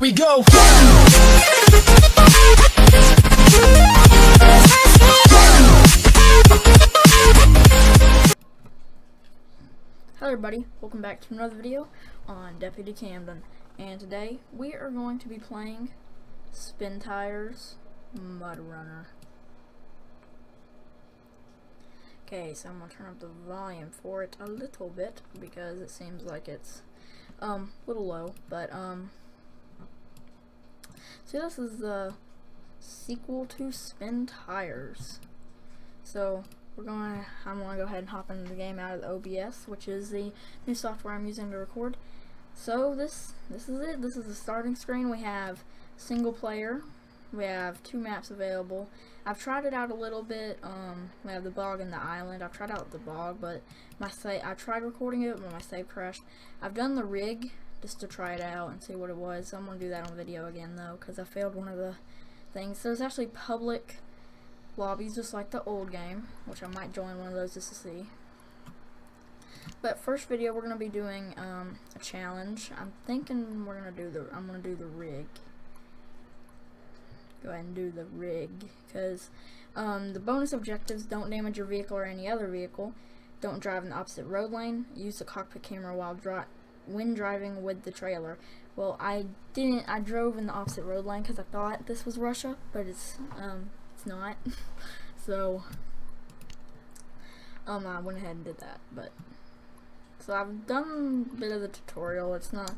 we go. Hello everybody, welcome back to another video on Deputy Camden, and today we are going to be playing Spintires MudRunner. Okay, so I'm gonna turn up the volume for it a little bit because it seems like it's a little low, but so this is the sequel to Spintires. So I'm gonna go ahead and hop into the game out of the OBS, which is the new software I'm using to record. So this is it. This is the starting screen. We have single player. We have two maps available. I've tried it out a little bit. We have the bog and the island. I've tried out the bog, but I tried recording it, but my save crashed. I've done the rig just to try it out and see what it was. I'm gonna do that on video again though, because I failed one of the things. So there's actually public lobbies, just like the old game, which I might join one of those just to see. But first video, we're gonna be doing a challenge. I'm thinking I'm gonna do the rig. Go ahead and do the rig, because the bonus objectives: don't damage your vehicle or any other vehicle, don't drive in the opposite road lane, use the cockpit camera while when driving with the trailer. Well, I drove in the opposite road lane because I thought this was Russia, but it's not. So I went ahead and did that. But so I've done a bit of the tutorial. It's not,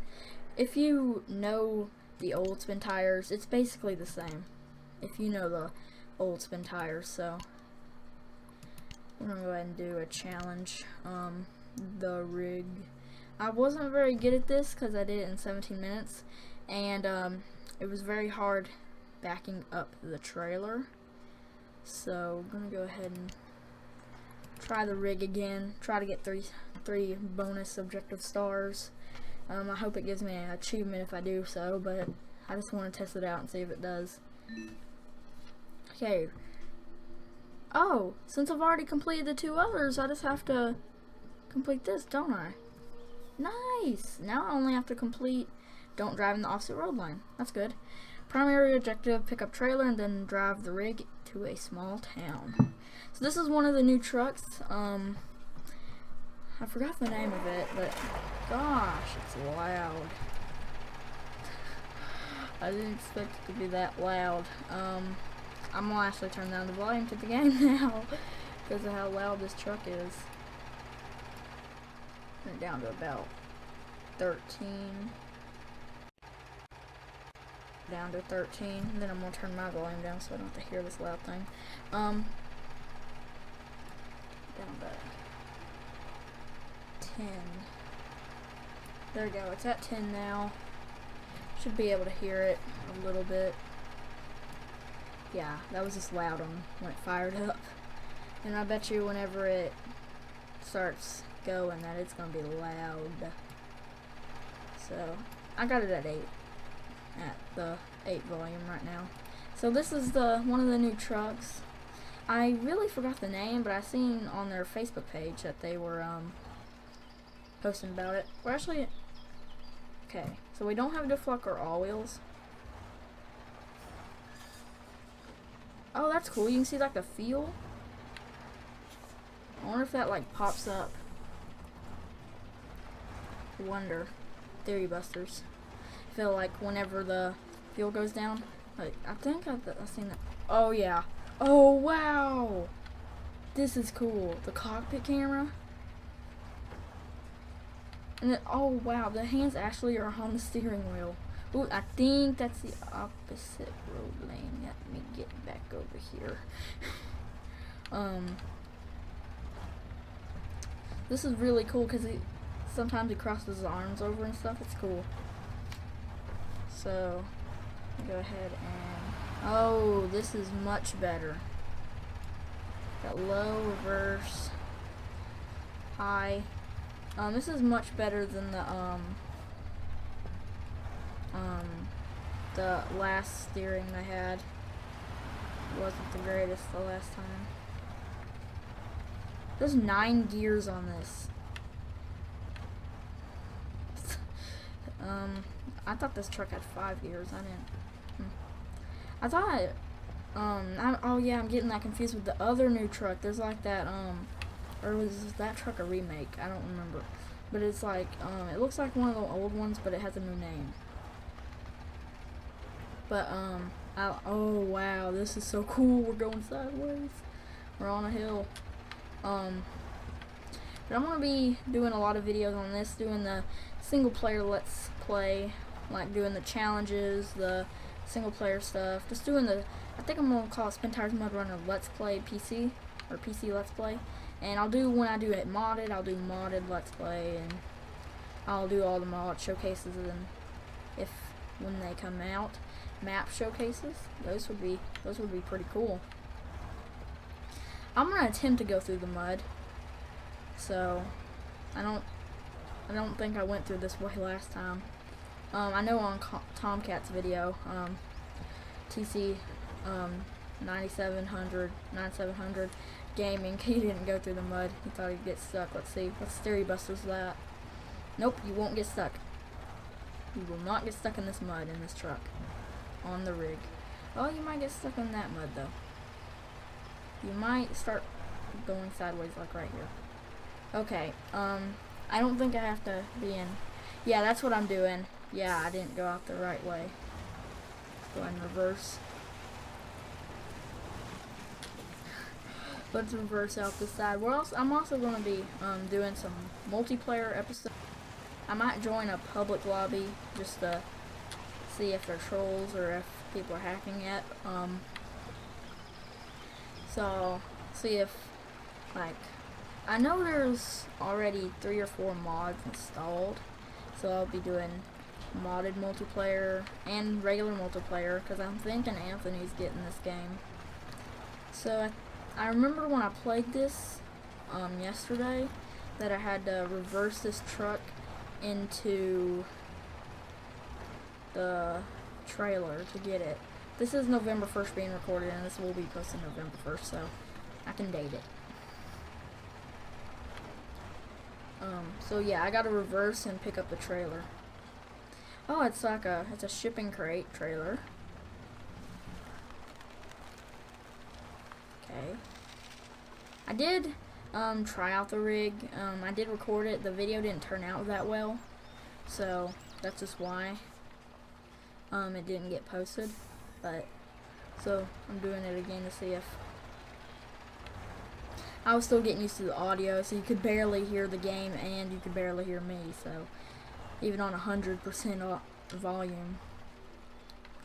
if you know the old Spintires, it's basically the same if you know the old Spintires. So we're gonna go ahead and do a challenge, the rig. I wasn't very good at this because I did it in 17 minutes and it was very hard backing up the trailer, so I'm gonna go ahead and try the rig again, try to get three bonus objective stars. I hope it gives me an achievement if I do so, but I just want to test it out and see if it does. Okay. Oh, since I've already completed the two others, I just have to complete this, don't I? Nice! Now I only have to complete don't drive in the opposite road line. That's good. Primary objective, pick up trailer and then drive the rig to a small town. So this is one of the new trucks. I forgot the name of it, but gosh, it's loud. I didn't expect it to be that loud. I'm gonna actually turn down the volume to the game now because of how loud this truck is. Turn it down to about 13. Down to 13, and then I'm gonna turn my volume down so I don't have to hear this loud thing. Down to 10. There we go, it's at 10 now. Should be able to hear it a little bit. Yeah, that was just loud when it fired up. And I bet you whenever it starts going that it's gonna be loud. So I got it at 8, at the 8 volume right now. So this is one of the new trucks. I really forgot the name, but I seen on their Facebook page that they were posting about it. We're actually okay, so we don't have deflux or all wheels. Oh, that's cool. You can see like the fuel. I wonder if that like pops up. I wonder. Theory busters. I feel like whenever the fuel goes down, like I think I've seen that. Oh yeah. Oh wow. This is cool. The cockpit camera. And then, oh wow, the hands actually are on the steering wheel. Ooh, I think that's the opposite road lane. Let me get back over here. This is really cool because sometimes he crosses his arms over and stuff. It's cool. So, go ahead and, oh, this is much better. Got low, reverse, high. This is much better than the last steering I had. It wasn't the greatest the last time. There's 9 gears on this. I thought this truck had 5 gears. I didn't. I thought. Oh yeah, I'm getting that confused with the other new truck. There's like that. Or was that truck a remake? I don't remember. But it's like. It looks like one of the old ones, but it has a new name. But oh wow, this is so cool. We're going sideways. We're on a hill. But I'm gonna be doing a lot of videos on this, doing the single player let's play, like doing the challenges, the single player stuff, just doing the, I think I'm gonna call it Spintires MudRunner Let's Play PC, or PC Let's Play, and I'll do, when I do it modded, I'll do modded Let's Play, and I'll do all the mod showcases, and if, when they come out, map showcases, those would be pretty cool. I'm gonna attempt to go through the mud. So, I don't think I went through this way last time. I know on Tomcat's video, TC 9700 gaming, he didn't go through the mud. He thought he'd get stuck. Let's see. What theory buster's that? Nope, you won't get stuck. You will not get stuck in this mud in this truck on the rig. Oh, you might get stuck in that mud though. You might start going sideways like right here. Okay, I don't think I have to be in. Yeah, that's what I'm doing. Yeah, I didn't go out the right way. Let's go ahead and reverse. Let's reverse out this side. We're also, I'm also going to be doing some multiplayer episodes. I might join a public lobby just to see if they're trolls or if people are hacking it. So, see if, like, I know there's already 3 or 4 mods installed, so I'll be doing modded multiplayer and regular multiplayer because I'm thinking Anthony's getting this game. So I remember when I played this yesterday that I had to reverse this truck into the trailer to get it. This is November 1st being recorded, and this will be posted November 1st, so I can date it. So yeah, I gotta reverse and pick up the trailer. Oh, it's like a, it's a shipping crate trailer. Okay. I did, try out the rig. I did record it. The video didn't turn out that well. So, that's just why, it didn't get posted. But, so, I'm doing it again to see if, I was still getting used to the audio, so you could barely hear the game and you could barely hear me, so even on 100% volume.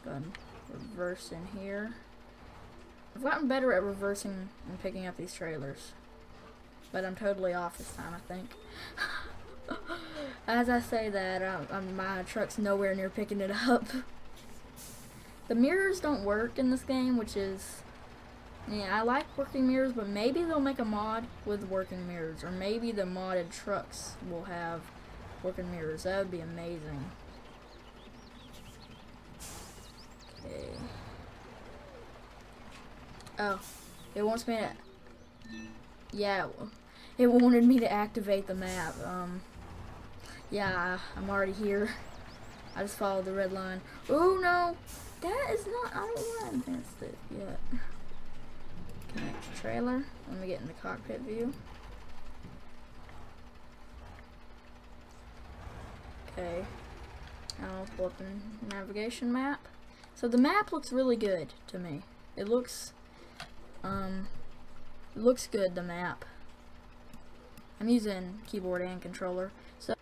Go ahead and reverse in here. I've gotten better at reversing and picking up these trailers, but I'm totally off this time, I think. As I say that, my truck's nowhere near picking it up. The mirrors don't work in this game, which is... yeah, I like working mirrors, but maybe they'll make a mod with working mirrors, or maybe the modded trucks will have working mirrors. That would be amazing. Okay. Oh, it wants me to... yeah, it wanted me to activate the map. Yeah, I'm already here. I just followed the red line. Oh no, that is not... I don't want to advance it yet. Next trailer. Let me get in the cockpit view. Okay. I'll pull up the navigation map. So the map looks really good to me. It looks good, the map. I'm using keyboard and controller. So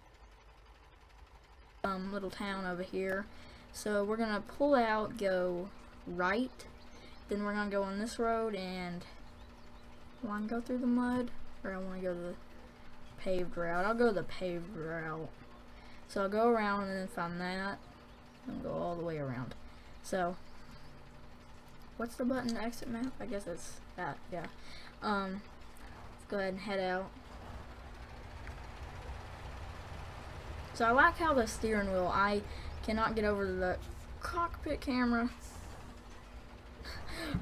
little town over here. So we're gonna pull out, go right. Then we're gonna go on this road and want to go through the mud, or I want to go the paved route. I'll go the paved route. So I'll go around and then find that and go all the way around. So what's the button to exit map? I guess it's that. Yeah. Let's go ahead and head out. So I like how the steering wheel. I cannot get over the cockpit camera.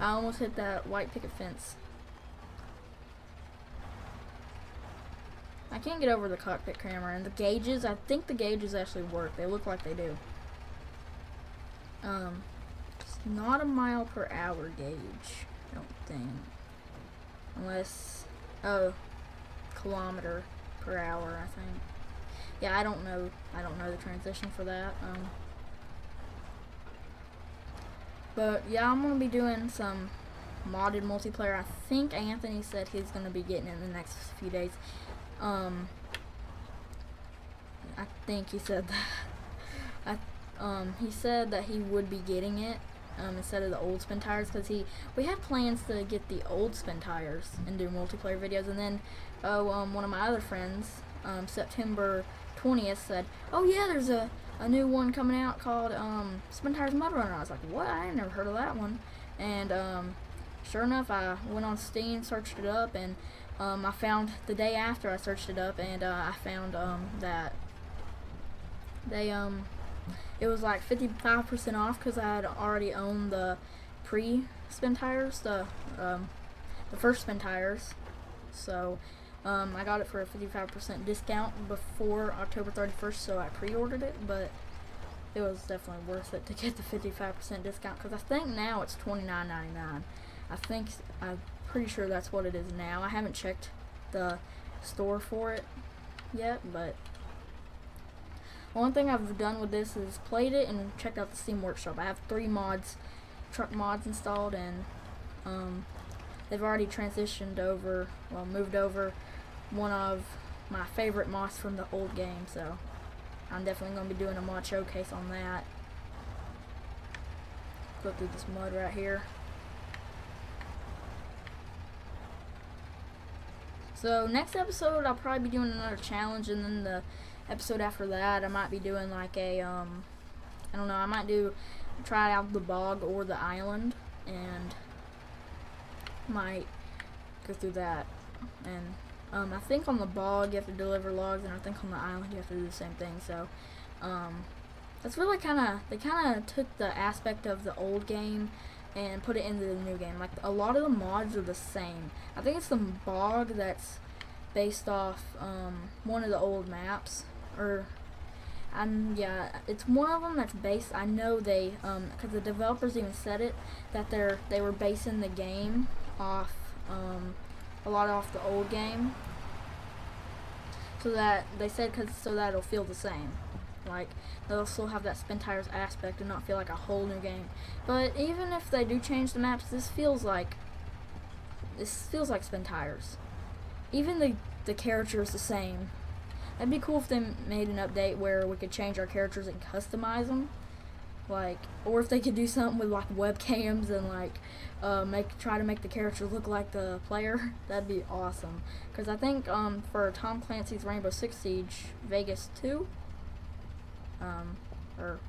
I almost hit that white picket fence. I can't get over the cockpit camera, and the gauges, I think the gauges actually work. They look like they do. It's not a mile per hour gauge, I don't think. Unless, oh, kilometer per hour, I think. Yeah, I don't know the transition for that. But yeah, I'm gonna be doing some modded multiplayer. I think Anthony said he's gonna be getting it in the next few days. I think he said that. He said that he would be getting it instead of the old Spintires, because we have plans to get the old Spintires and do multiplayer videos. And then one of my other friends, September 20th, said, "Oh yeah, there's a new one coming out called Spintires MudRunner." I was like, "What? I ain't never heard of that one." And sure enough, I went on Steam, searched it up, and I found, the day after I searched it up, and I found that they it was like 55% off, because I had already owned the pre-Spintires, the first Spintires. So I got it for a 55% discount before October 31st, so I pre-ordered it, but it was definitely worth it to get the 55% discount, because I think now it's $29.99. I'm pretty sure that's what it is now. I haven't checked the store for it yet, but one thing I've done with this is played it and checked out the Steam Workshop. I have 3 mods, truck mods installed, and they've already transitioned over, well, moved over one of my favorite mods from the old game, so I'm definitely going to be doing a mod showcase on that. Go through this mud right here. So next episode I'll probably be doing another challenge, and then the episode after that I might be doing like a I don't know, I might try out the bog or the island, and might go through that. And I think on the bog you have to deliver logs, and I think on the island you have to do the same thing. So that's really they kind of took the aspect of the old game and put it into the new game. Like, a lot of the mods are the same. I think it's the bog that's based off one of the old maps, or yeah, it's one of them that's based, I know they, because the developers even said it, that they were basing the game off, a lot off the old game, so that, they said, so that it'll feel the same. Like, they'll still have that Spintires aspect and not feel like a whole new game. But even if they do change the maps, this feels like Spintires. Even the character is the same. That'd be cool if they made an update where we could change our characters and customize them, like, or if they could do something with like webcams and like try to make the character look like the player. That'd be awesome. Because I think for Tom Clancy's Rainbow Six Siege Vegas 2, or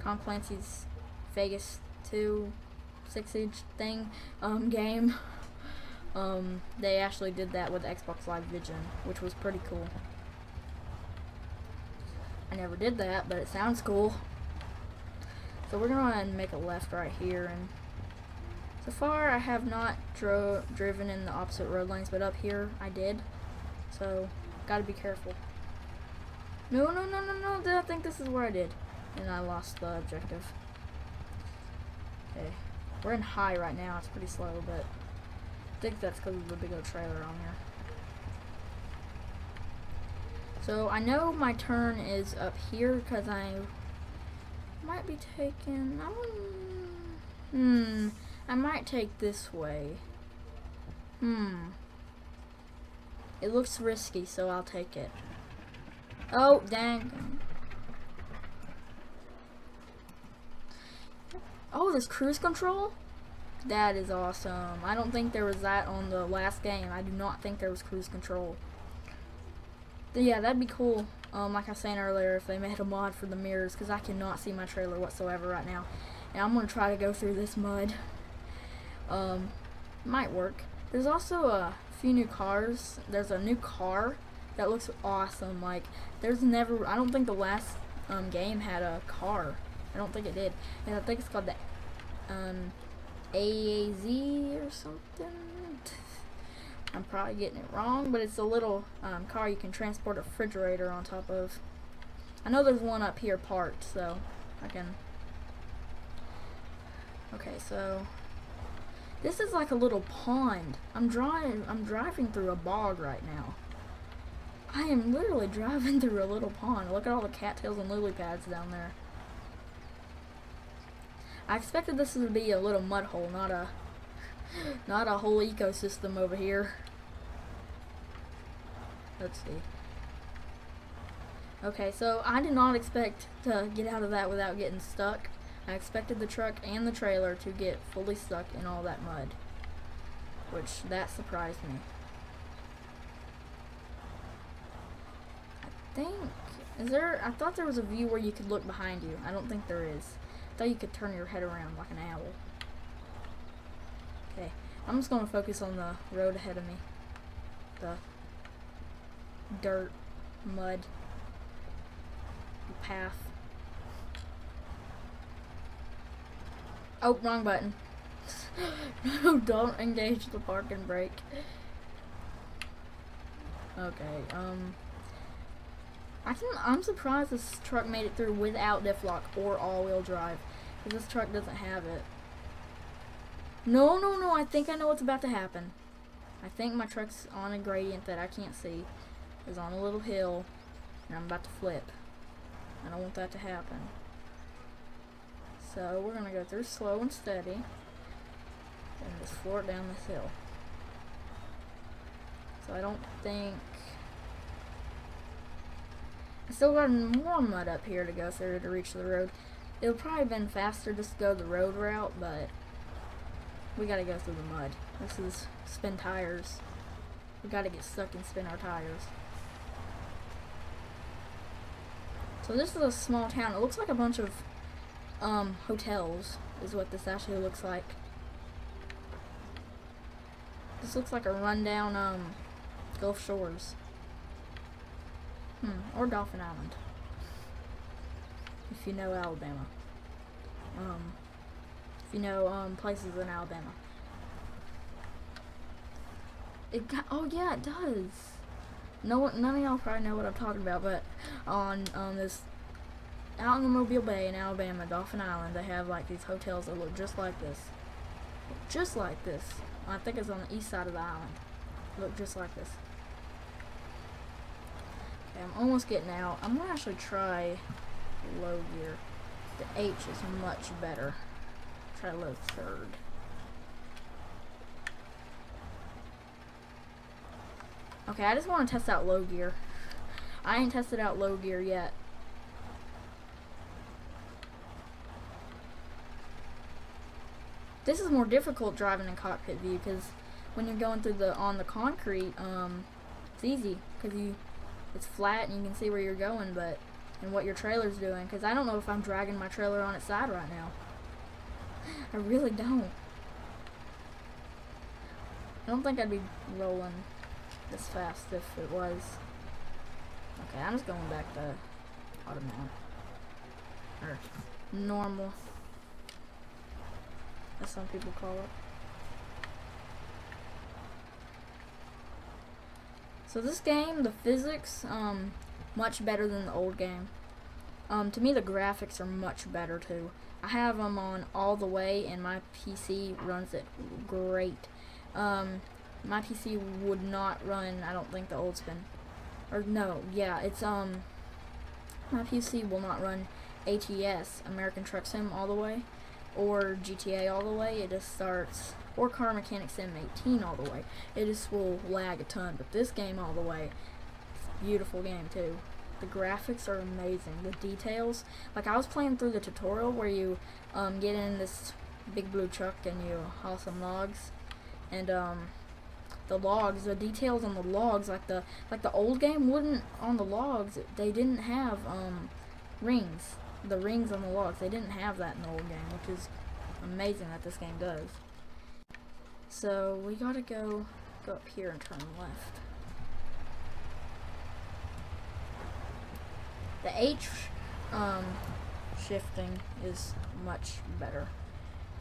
Tom Clancy's Vegas 2 Six Siege thing game. They actually did that with Xbox Live Vision, which was pretty cool. I never did that, but it sounds cool. So we're gonna make a left right here, and so far I have not driven in the opposite road lanes, but up here I did. So gotta be careful. No, I think this is where I did, and I lost the objective. Okay, we're in high right now. It's pretty slow, but I think that's because of the big old trailer on here. So I know my turn is up here, because I might be taking, I might take this way. It looks risky, so I'll take it. Oh, dang. Oh, there's cruise control? That is awesome. I don't think there was that on the last game. I do not think there was cruise control. But yeah, that'd be cool. Like I was saying earlier, if they made a mod for the mirrors, because I cannot see my trailer whatsoever right now. And I'm going to try to go through this mud. Might work. There's also a few new cars. There's a new car that looks awesome. Like, there's never, I don't think the last game had a car. I don't think it did. And I think it's called the AAZ or something. I'm probably getting it wrong, but it's a little car you can transport a refrigerator on top of. I know there's one up here parked, so I can Okay, so this is like a little pond. I'm driving through a bog right now. I am literally driving through a little pond. Look at all the cattails and lily pads down there. I expected this to be a little mud hole, not a whole ecosystem over here. Let's see. Okay, so I did not expect to get out of that without getting stuck. I expected the truck and the trailer to get fully stuck in all that mud, which that surprised me. I think, I thought there was a view where you could look behind you. I don't think there is. I thought you could turn your head around like an owl. Okay, I'm just gonna focus on the road ahead of me. The dirt, mud, path. Oh, wrong button. No, don't engage the parking brake. Okay, I'm surprised this truck made it through without diff lock or all-wheel drive, because this truck doesn't have it. No, no, no, I think I know what's about to happen. I think my truck's on a gradient that I can't see. It's on a little hill, and I'm about to flip. I don't want that to happen. So we're gonna go through slow and steady and just floor it down this hill. So I don't think, I still got more mud up here to go through to reach the road. It'll probably have been faster just to go the road route, but we gotta go through the mud. This is Spintires. We gotta get stuck and spin our tires. So this is a small town. It looks like a bunch of hotels is what this actually looks like. This looks like a rundown Gulf Shores. Or Dolphin Island, if you know Alabama. If you know places in Alabama. It got, oh yeah, it does. None of y'all probably know what I'm talking about, but on this, out in the Mobile Bay in Alabama, Dolphin Island, they have like these hotels that look just like this. Just like this. I think it's on the east side of the island. Look just like this. Okay, I'm almost getting out. I'm gonna actually try low gear. The H is much better. Try low third. Okay, I just want to test out low gear. I ain't tested out low gear yet. This is more difficult driving in cockpit view, because when you're going through on the concrete, it's easy because it's flat and you can see where you're going, but and what your trailer's doing. Because I don't know if I'm dragging my trailer on its side right now. I really don't. I don't think I'd be rolling this fast if it was. Okay, I'm just going back to automatic or normal, as some people call it. So this game, the physics, much better than the old game. To me, the graphics are much better too. I have them on all the way, and my PC runs it great. My PC would not run, I don't think, the old spin. Or no, yeah, it's my PC will not run ATS, American Truck Sim, all the way, or GTA all the way. It just starts, or Car Mechanics Sim 18 all the way. It just will lag a ton, but this game all the way, it's a beautiful game too. The graphics are amazing, the details. Like, I was playing through the tutorial where you get in this big blue truck and you haul some logs, and the logs, the details on the logs, like the old game wouldn't, on the logs they didn't have rings. The rings on the logs, they didn't have that in the old game, which is amazing that this game does. So we gotta go up here and turn left. The H shifting is much better.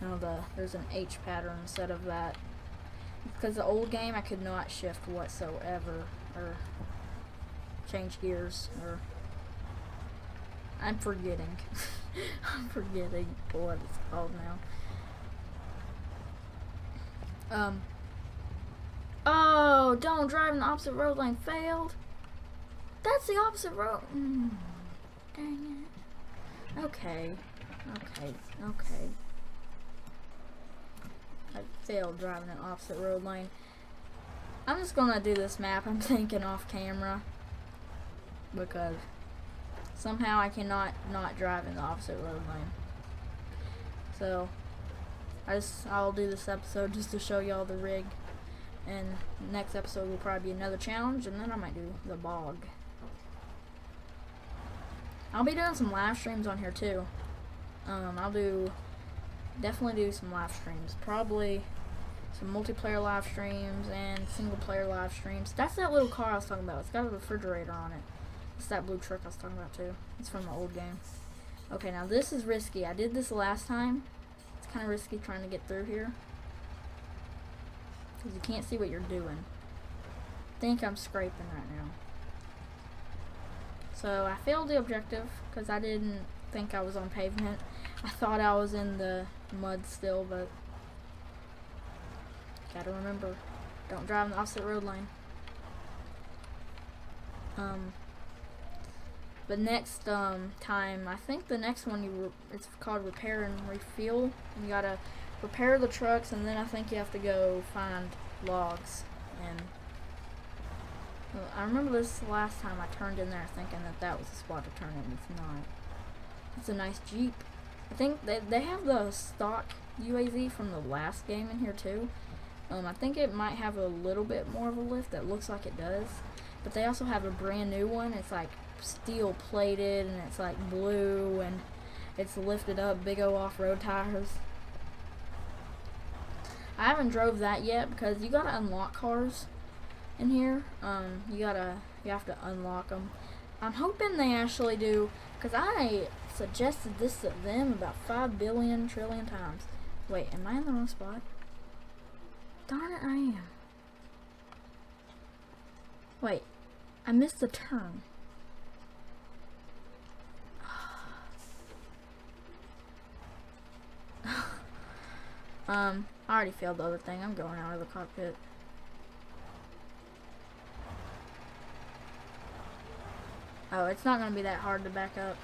Now there's an H pattern instead of that. Because the old game, I could not shift whatsoever, or change gears, or I'm forgetting what it's called now. Oh, don't drive in the opposite road lane. Failed. That's the opposite road. Dang it. Okay. I failed driving in the opposite road lane. I'm just gonna do this map, I'm thinking, off camera, because somehow I cannot not drive in the opposite road lane. So I'll do this episode just to show y'all the rig, and next episode will probably be another challenge, and then I might do the bog. I'll be doing some live streams on here too. I'll definitely do some live streams, probably some multiplayer live streams and single player live streams. That's that little car I was talking about. It's got a refrigerator on it. It's that blue truck I was talking about too. It's from the old game. Okay, now this is risky. I did this last time. It's kind of risky trying to get through here, because you can't see what you're doing. I think I'm scraping right now. So I failed the objective because I didn't think I was on pavement. I thought I was in the mud still, but gotta remember, don't drive on the opposite road lane. But next time, I think the next one, it's called Repair and Refuel. You gotta repair the trucks, and then I think you have to go find logs. And I remember this last time I turned in there thinking that was the spot to turn in. It's not. It's a nice Jeep. I think they have the stock UAZ from the last game in here too. I think it might have a little bit more of a lift. That looks like it does, but they also have a brand new one. It's like steel plated, and it's like blue, and it's lifted up, big old off-road tires. I haven't drove that yet because you gotta unlock cars in here. You have to unlock them. I'm hoping they actually do, because I suggested this to them about 5 billion trillion times. Wait, am I in the wrong spot? Darn it, I am. Wait, I missed the turn. I already failed the other thing. I'm going out of the cockpit. Oh, it's not going to be that hard to back up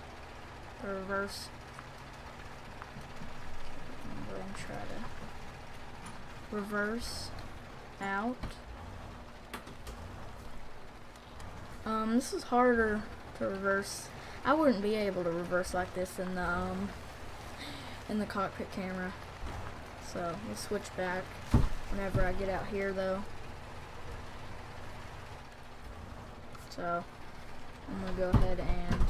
or reverse. I'm going to try to reverse out. This is harder to reverse. I wouldn't be able to reverse like this in the cockpit camera. So we'll switch back whenever I get out here, though. So I'm gonna go ahead and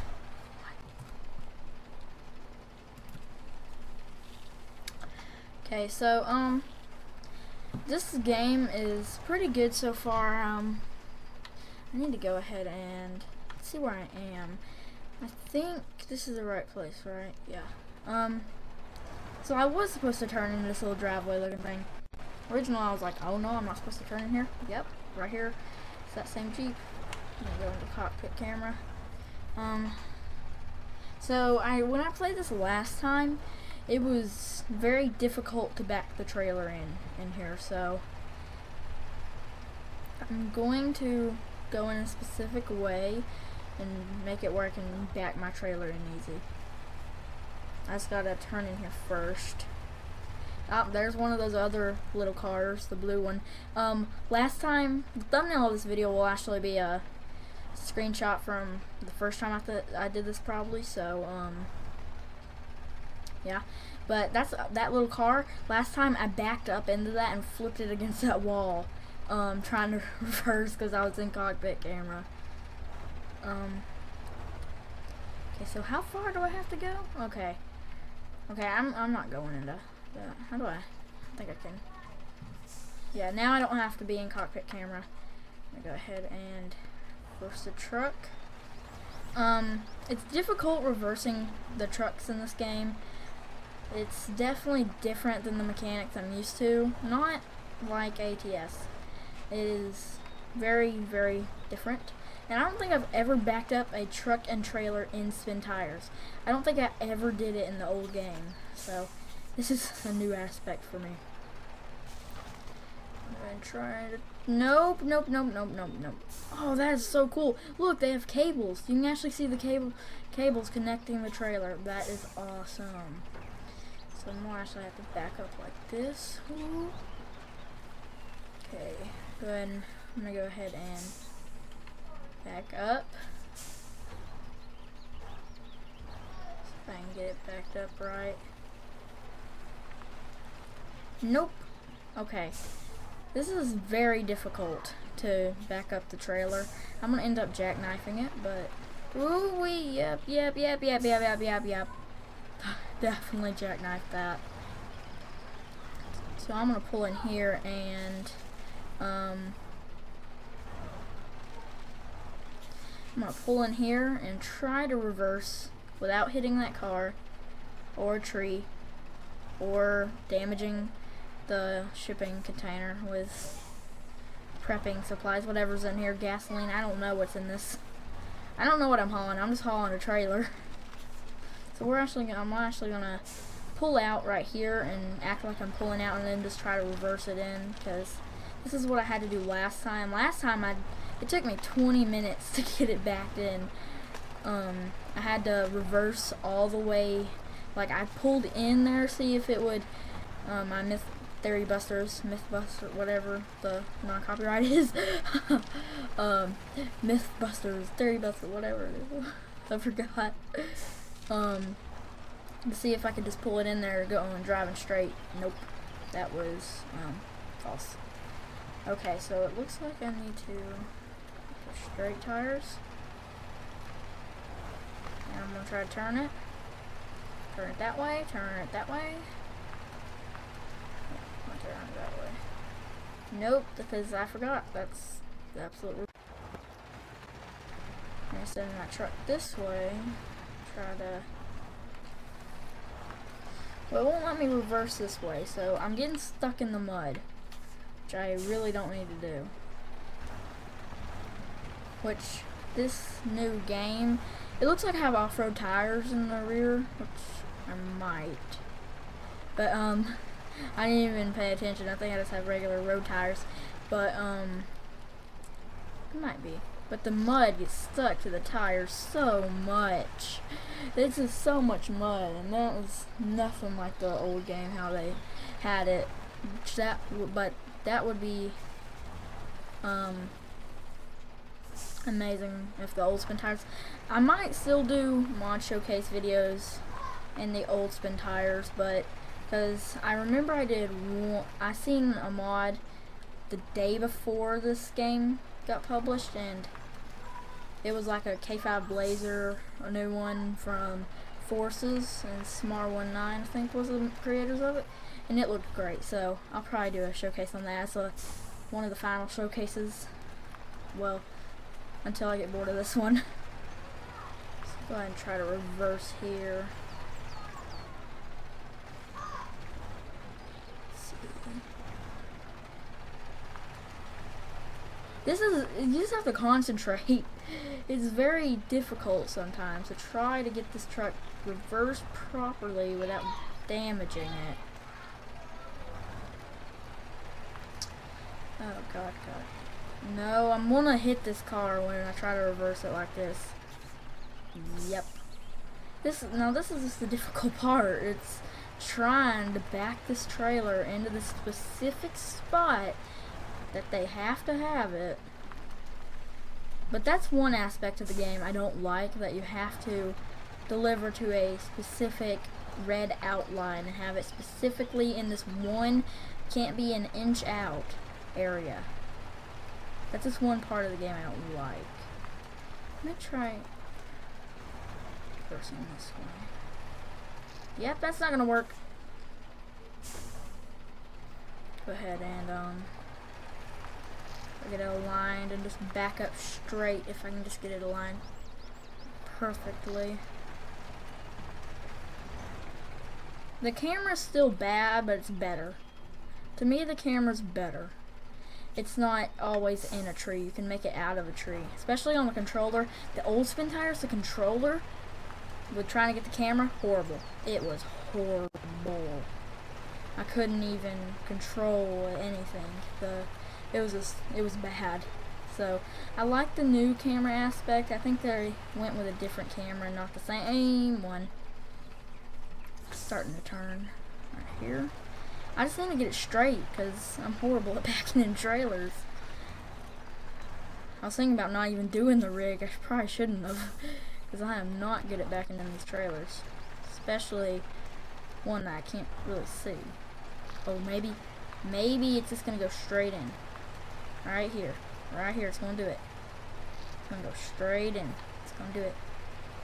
okay. So this game is pretty good so far. I need to go ahead and see where I am. I think this is the right place, right? Yeah. So I was supposed to turn into this little driveway looking thing. Originally I was like, oh no, I'm not supposed to turn in here. Yep, right here. It's that same Jeep. I'm gonna go into the cockpit camera. So when I played this last time, it was very difficult to back the trailer in here, so I'm going to go in a specific way and make it work and back my trailer in easy. I just gotta turn in here first. Oh, there's one of those other little cars, the blue one. Last time, the thumbnail of this video will actually be a screenshot from the first time I did this, probably. So, yeah. But that's that little car. Last time I backed up into that and flipped it against that wall, trying to reverse because I was in cockpit camera. Okay, so how far do I have to go? Okay. Okay, I'm not going into that. How do I think I can. Yeah, now I don't have to be in cockpit camera. I'm gonna go ahead and reverse the truck. It's difficult reversing the trucks in this game. It's definitely different than the mechanics I'm used to. Not like ATS. It is very, very different. And I don't think I've ever backed up a truck and trailer in Spintires. I don't think I ever did it in the old game. So this is a new aspect for me. I'm trying to... Nope, nope, nope, nope, nope, nope. Oh, that is so cool. Look, they have cables. You can actually see the cables connecting the trailer. That is awesome. So more actually I have to back up like this. Ooh. Okay, good. I'm gonna go ahead and back up. See if I can get it backed up right. Nope. Okay. This is very difficult to back up the trailer. I'm gonna end up jackknifing it, but ooh wee, yep. Definitely jackknife that. So I'm gonna pull in here and I'm gonna pull in here and try to reverse without hitting that car or a tree or damaging the shipping container with prepping supplies, whatever's in here, gasoline, I don't know what's in this. I don't know what I'm hauling, I'm just hauling a trailer. So I'm actually gonna pull out right here and act like I'm pulling out and then just try to reverse it in, because this is what I had to do last time. It took me 20 minutes to get it backed in. I had to reverse all the way, like I pulled in there, see if it would, I missed Theory Busters, Mythbuster, whatever the non-copyright is. Mythbusters, Theory Buster, whatever it is. I forgot. To see if I could just pull it in there, going driving straight. Nope, that was false. Okay, so it looks like I need to push straight tires. And I'm gonna try to turn it. Turn it that way. Turn it that way. Around that way. Nope, because I forgot. That's absolutely. I'm gonna send my truck this way. Try to. Well, it won't let me reverse this way, so I'm getting stuck in the mud, which I really don't need to do. Which this new game, it looks like I have off-road tires in the rear, which I might, but I didn't even pay attention. I think I just have regular road tires, but it might be. But the mud gets stuck to the tires so much. This is so much mud, and that was nothing like the old game how they had it. But that would be amazing if the old Spintires. I might still do mod showcase videos in the old Spintires, but. Because I remember I seen a mod the day before this game got published, and it was like a K5 Blazer, a new one from Forces, and Smar19 I think was the creators of it, and it looked great, so I'll probably do a showcase on that. So one of the final showcases, well, until I get bored of this one. So go ahead and try to reverse here. You just have to concentrate. It's very difficult sometimes to try to get this truck reversed properly without damaging it. Oh god, god. No, I'm gonna hit this car when I try to reverse it like this. Yep. This is just the difficult part. It's trying to back this trailer into the specific spot that they have to have it. But that's one aspect of the game I don't like, that you have to deliver to a specific red outline and have it specifically in this one, can't be an inch out area. That's just one part of the game I don't like. Let me try reversing this way. Yep, that's not gonna work. Go ahead and get it aligned and just back up straight if I can just get it aligned perfectly. The camera's still bad, but it's better. To me, the camera's better. It's not always in a tree. You can make it out of a tree, especially on the controller. The old Spintires, the controller, with trying to get the camera, horrible. It was horrible. I couldn't even control anything. It was bad. So I like the new camera aspect. I think they went with a different camera, not the same one. It's starting to turn right here. I just need to get it straight because I'm horrible at backing in trailers. I was thinking about not even doing the rig. I probably shouldn't have, because I am not good at backing in these trailers, especially one that I can't really see. Oh, maybe it's just gonna go straight in. Right here, it's gonna do it. It's gonna go straight in. It's gonna do it.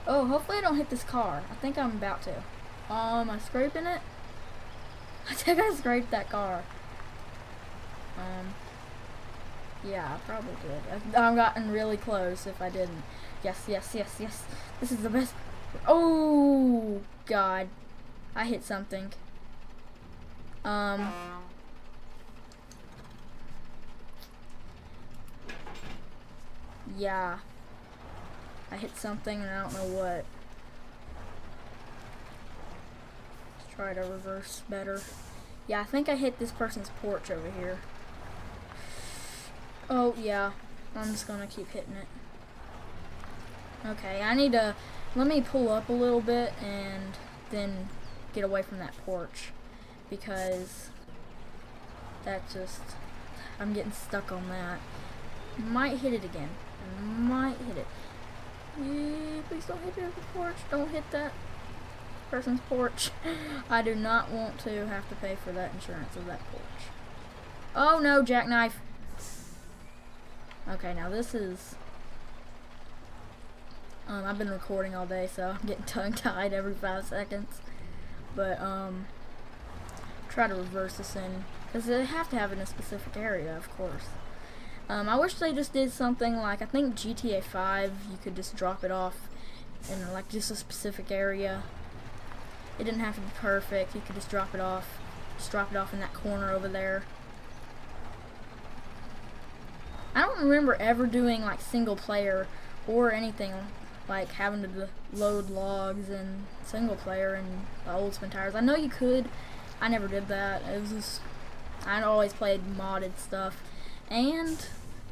Oh, hopefully I don't hit this car. I think I'm about to. I'm scraping it. I think I scraped that car. Yeah, I probably did. I've gotten really close if I didn't. Yes, yes, yes, yes. This is the best. Oh, God. I hit something. Yeah. I hit something and I don't know what. Let's try to reverse better. Yeah, I think I hit this person's porch over here. Oh, yeah. I'm just gonna keep hitting it. Okay, I need to, let me pull up a little bit and then get away from that porch, because that just, I'm getting stuck on that. Might hit it again. Might hit it. Yeah, please don't hit it at the porch. Don't hit that person's porch. I do not want to have to pay for that insurance of that porch. Oh no, jackknife. Okay, now this is, I've been recording all day, so I'm getting tongue-tied every 5 seconds, but, try to reverse this in, because they have to have it in a specific area, of course. I wish they just did something like, I think GTA 5, you could just drop it off in, like, just a specific area. It didn't have to be perfect, you could just drop it off, in that corner over there. I don't remember ever doing like single player or anything, like having to load logs and single player and the old Spintires. I know you could, I never did that. It was just, I always played modded stuff, and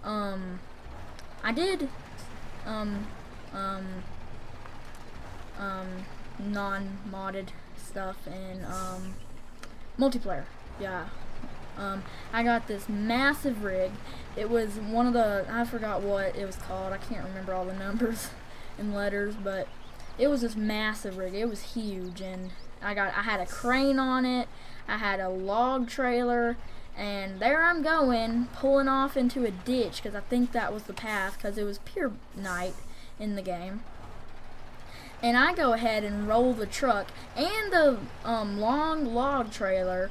I did non-modded stuff and multiplayer. Yeah. I got this massive rig. It was one of the, I forgot what it was called. I can't remember all the numbers and letters, but it was this massive rig. It was huge, and I had a crane on it. I had a log trailer, and there I'm going, pulling off into a ditch, because I think that was the path, because it was pure night in the game. And I go ahead and roll the truck, and the long log trailer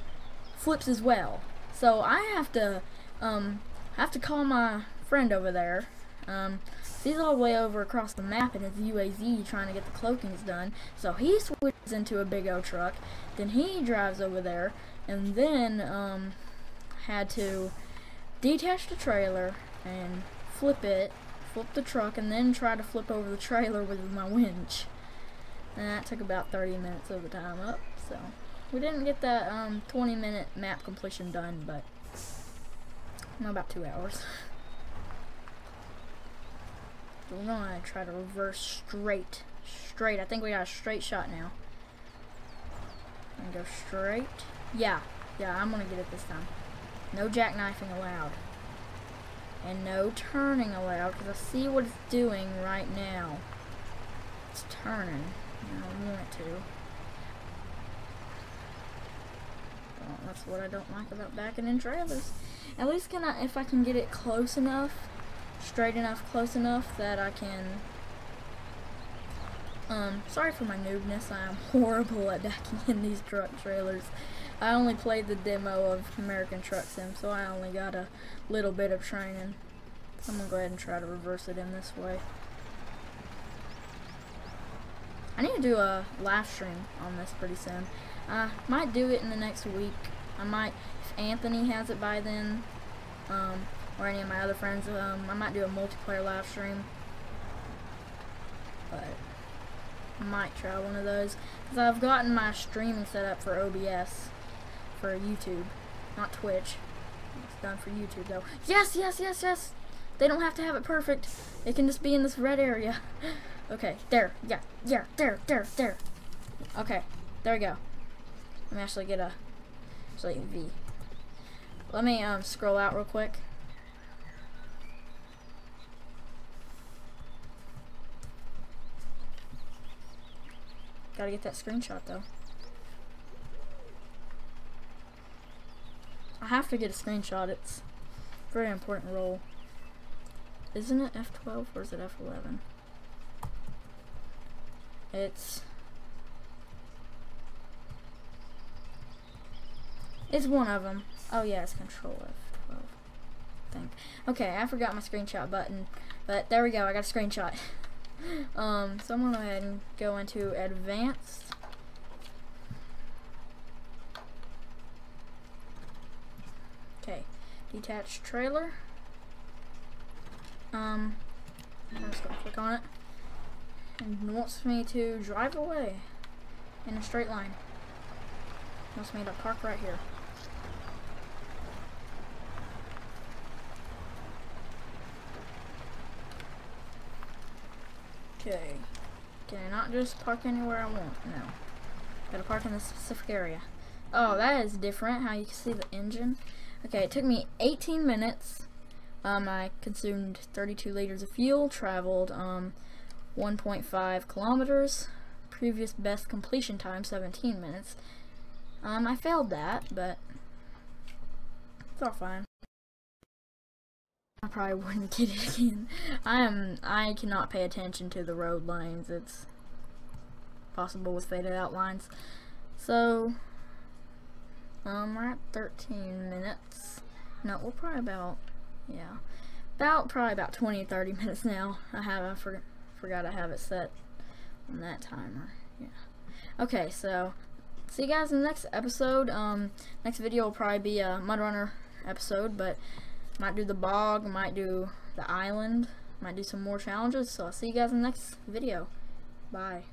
flips as well. So I have to call my friend over there. He's all the way over across the map in his UAZ trying to get the cloakings done. So he switches into a big O truck, then he drives over there, and then had to detach the trailer and flip the truck, and then try to flip over the trailer with my winch. And that took about 30 minutes of the time up, so we didn't get that 20-minute map completion done, but about 2 hours. I'm gonna try to reverse straight. I think we got a straight shot now. And go straight. Yeah. Yeah, I'm gonna get it this time. No jackknifing allowed. And no turning allowed, because I see what it's doing right now. It's turning. I don't want it to. Well, that's what I don't like about backing in trailers. At least if I can get it close enough, straight enough, close enough that I can. Sorry for my noobness. I am horrible at backing in these truck trailers. I only played the demo of American Truck Sim, so I only got a little bit of training. I'm gonna go ahead and try to reverse it in this way. I need to do a live stream on this pretty soon. I might do it in the next week. I might, if Anthony has it by then, or any of my other friends, I might do a multiplayer live stream. But I might try one of those, because I've gotten my streaming set up for OBS. for YouTube, not Twitch. It's done for YouTube though. Yes, yes, yes, yes! They don't have to have it perfect. It can just be in this red area. Okay, there, yeah, yeah, there, there. Okay, there we go. Let me actually get a, actually V. Let me scroll out real quick. Gotta get that screenshot though. I have to get a screenshot. It's a very important role. Isn't it F12 or is it F11? It's one of them. Oh yeah, it's Control F12. I think. Okay, I forgot my screenshot button, but there we go. I got a screenshot. So I'm gonna go ahead and go into advanced. Okay, detached trailer. I'm just gonna click on it, and wants me to drive away in a straight line. Wants me to park right here. Okay, can I not just park anywhere I want? No. Gotta park in a specific area. Oh, that is different, how you can see the engine. Okay, it took me 18 minutes. I consumed 32 liters of fuel, traveled 1.5 kilometers. Previous best completion time, 17 minutes. I failed that, but it's all fine. I probably wouldn't get it again. I cannot pay attention to the road lanes. It's possible with faded outlines. So we're at 13 minutes. No, we're probably about, yeah, about probably about 20-30 minutes now. I forgot I have it set on that timer. Yeah. Okay, so see you guys in the next episode. Next video will probably be a MudRunner episode, but might do the bog, might do the island, might do some more challenges. So I'll see you guys in the next video. Bye.